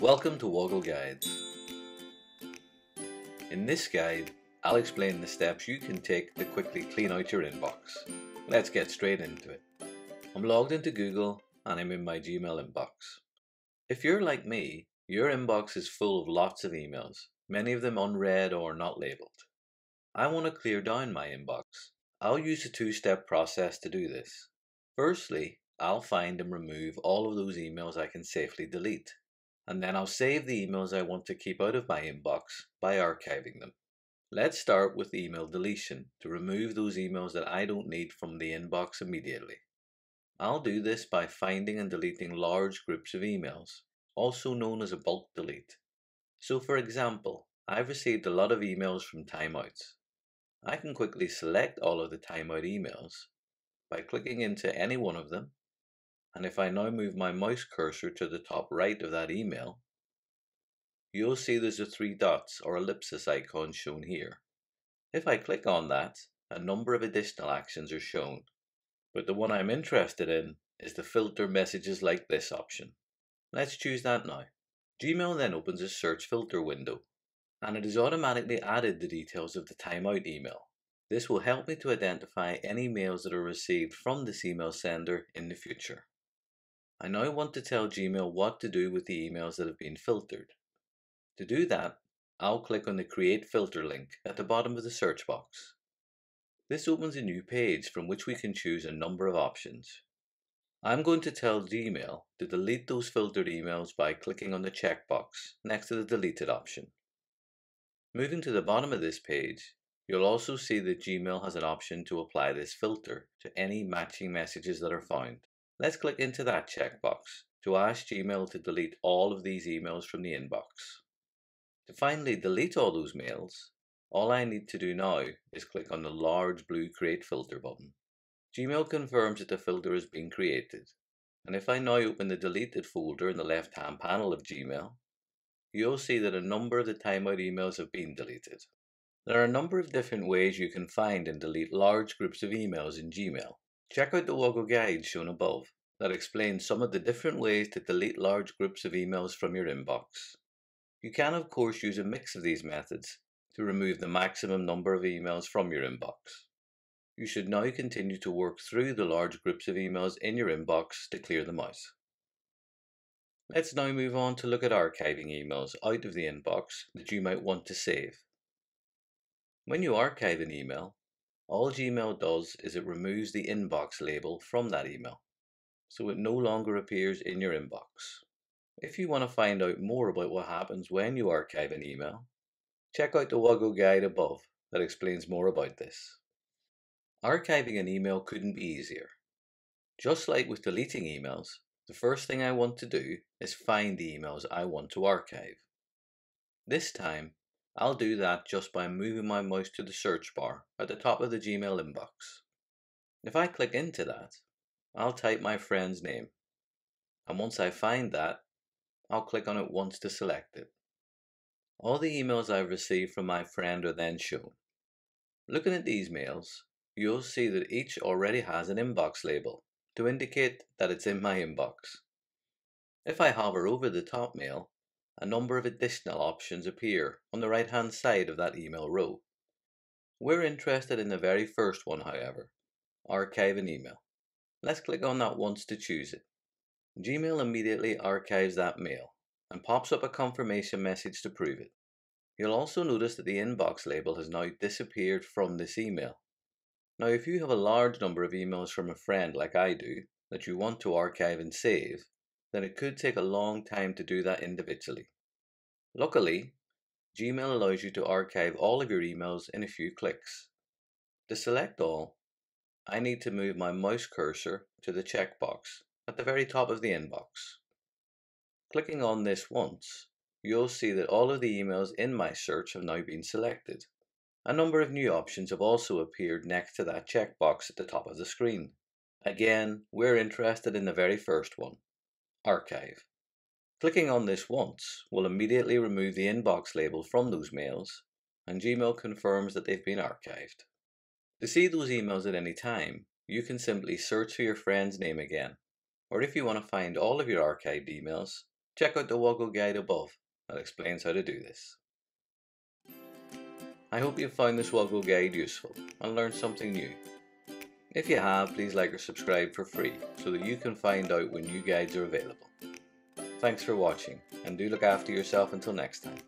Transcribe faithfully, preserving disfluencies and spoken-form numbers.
Welcome to Woggle Guides. In this guide, I'll explain the steps you can take to quickly clean out your inbox. Let's get straight into it. I'm logged into Google and I'm in my Gmail inbox. If you're like me, your inbox is full of lots of emails, many of them unread or not labeled. I want to clear down my inbox. I'll use a two-step process to do this. Firstly, I'll find and remove all of those emails I can safely delete. And then I'll save the emails I want to keep out of my inbox by archiving them. Let's start with email deletion to remove those emails that I don't need from the inbox immediately. I'll do this by finding and deleting large groups of emails, also known as a bulk delete. So for example, I've received a lot of emails from timeouts. I can quickly select all of the timeout emails by clicking into any one of them. And if I now move my mouse cursor to the top right of that email, you'll see there's a three dots or ellipsis icon shown here. If I click on that, a number of additional actions are shown, but the one I'm interested in is the filter messages like this option. Let's choose that now. Gmail then opens a search filter window, and it has automatically added the details of the timeout email. This will help me to identify any mails that are received from this email sender in the future. I now want to tell Gmail what to do with the emails that have been filtered. To do that, I'll click on the Create Filter link at the bottom of the search box. This opens a new page from which we can choose a number of options. I'm going to tell Gmail to delete those filtered emails by clicking on the checkbox next to the Deleted option. Moving to the bottom of this page, you'll also see that Gmail has an option to apply this filter to any matching messages that are found. Let's click into that checkbox to ask Gmail to delete all of these emails from the inbox. To finally delete all those mails, all I need to do now is click on the large blue Create Filter button. Gmail confirms that the filter has been created, and if I now open the Deleted folder in the left-hand panel of Gmail, you'll see that a number of the timeout emails have been deleted. There are a number of different ways you can find and delete large groups of emails in Gmail. Check out the Woggle Guide shown above that explains some of the different ways to delete large groups of emails from your inbox. You can of course use a mix of these methods to remove the maximum number of emails from your inbox. You should now continue to work through the large groups of emails in your inbox to clear them out. Let's now move on to look at archiving emails out of the inbox that you might want to save. When you archive an email, all Gmail does is it removes the inbox label from that email, so it no longer appears in your inbox. If you want to find out more about what happens when you archive an email, check out the Woggle Guide above that explains more about this. Archiving an email couldn't be easier. Just like with deleting emails, the first thing I want to do is find the emails I want to archive. This time, I'll do that just by moving my mouse to the search bar at the top of the Gmail inbox. If I click into that, I'll type my friend's name, and once I find that, I'll click on it once to select it. All the emails I've received from my friend are then shown. Looking at these mails, you'll see that each already has an inbox label to indicate that it's in my inbox. If I hover over the top mail, a number of additional options appear on the right-hand side of that email row. We're interested in the very first one, however, archive an email. Let's click on that once to choose it. Gmail immediately archives that mail and pops up a confirmation message to prove it. You'll also notice that the inbox label has now disappeared from this email. Now, if you have a large number of emails from a friend like I do that you want to archive and save, then it could take a long time to do that individually. Luckily, Gmail allows you to archive all of your emails in a few clicks. To select all, I need to move my mouse cursor to the checkbox at the very top of the inbox. Clicking on this once, you'll see that all of the emails in my search have now been selected. A number of new options have also appeared next to that checkbox at the top of the screen. Again, we're interested in the very first one. Archive. Clicking on this once will immediately remove the inbox label from those mails, and Gmail confirms that they've been archived. To see those emails at any time, you can simply search for your friend's name again, or if you want to find all of your archived emails, Check out the Woggle guide above that explains how to do this. I hope you found this Woggle guide useful and learned something new. If you have, please like or subscribe for free so that you can find out when new guides are available. Thanks for watching, and do look after yourself until next time.